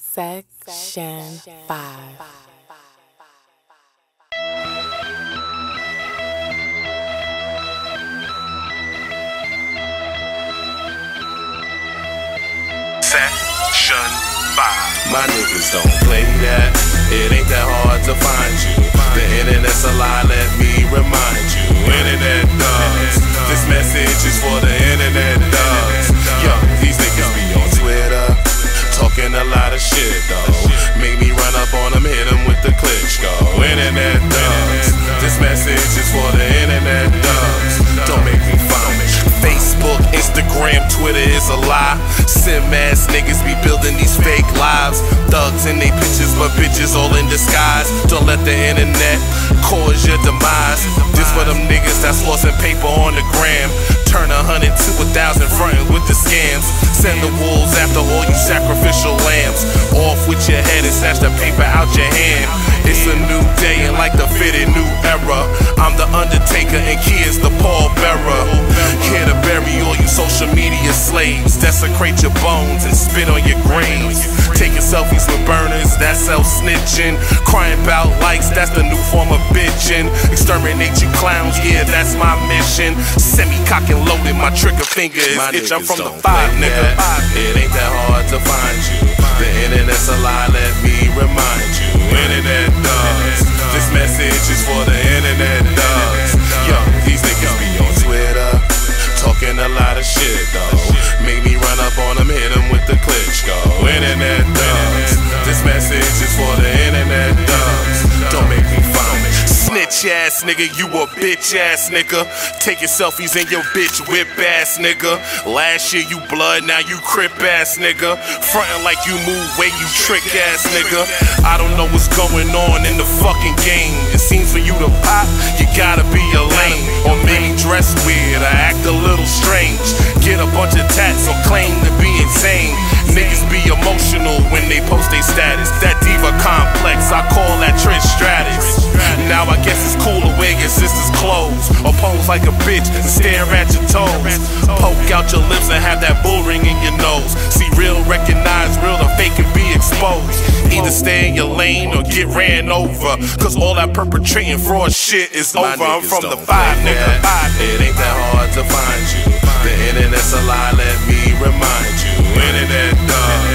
Section 5. Section 5. My niggas don't play that. It ain't that hard to find you. The internet's a lie, let me remind you. Internet thugs. This message is for the internet thugs. Yo, these niggas be on Twitter talking a lot of shit though. Make me run up on them, hit them with the glitch, go. Internet thugs. This message is for the internet thugs. Don't make me find you. Facebook, Instagram, Twitter is a lie. Sim-ass niggas be building these fake lives. Thugs in they pictures, but bitches all in disguise. Don't let the internet cause your demise. This for them niggas that's flossing paper on the gram. Turn 100 to 1,000 frontin' with the scams. Send the wolves after all you sacrificial lambs. Off with your head and snatch the paper out your hand. It's a new day and like the fitted new era. I'm the undertaker and Key is the pallbearer. Here to bury all you social media slaves. Desecrate your bones and spit on your graves. Taking selfies with burners, that's self-snitching. Crying about likes, that's the new form of bitching. Exterminate you clowns, yeah, that's my mission. Semi-cock and loaded, my trigger finger is itch. I'm from the 5, nigga. It ain't that hard to find you. The internet's a lie, let me remind you. Internet thugs. This message is for the internet thugs. Yo, these niggas be on Twitter talking a lot of shit though. Make me run up on them, hit them with the glitch, go. Internet thugs. This message is for the internet thugs. Don't make me find me. Snitch-ass nigga, you a bitch-ass nigga. Taking selfies in your bitch whip-ass nigga. Last year you blood, now you crip-ass nigga. Frontin' like you move way, you trick-ass nigga. I don't know what's going on in the fucking game. It seems for you to pop, you gotta be a lame. Or maybe dress weird or act a little strange. Get a bunch of tats or claim to be insane. Niggas be emotional when they post they status. That diva complex, I call that Trish Stratus. Now I guess it's cool to wear your sister's clothes, or pose like a bitch and stare at your toes. Poke out your lips and have that bull ring in your nose. See real, recognize real, or fake and be exposed. Either stay in your lane or get ran over, cause all that perpetrating fraud shit is over. I'm from the 5, nigga. It ain't that hard to find you. The internet's a lie, let me remind you. Internet dog.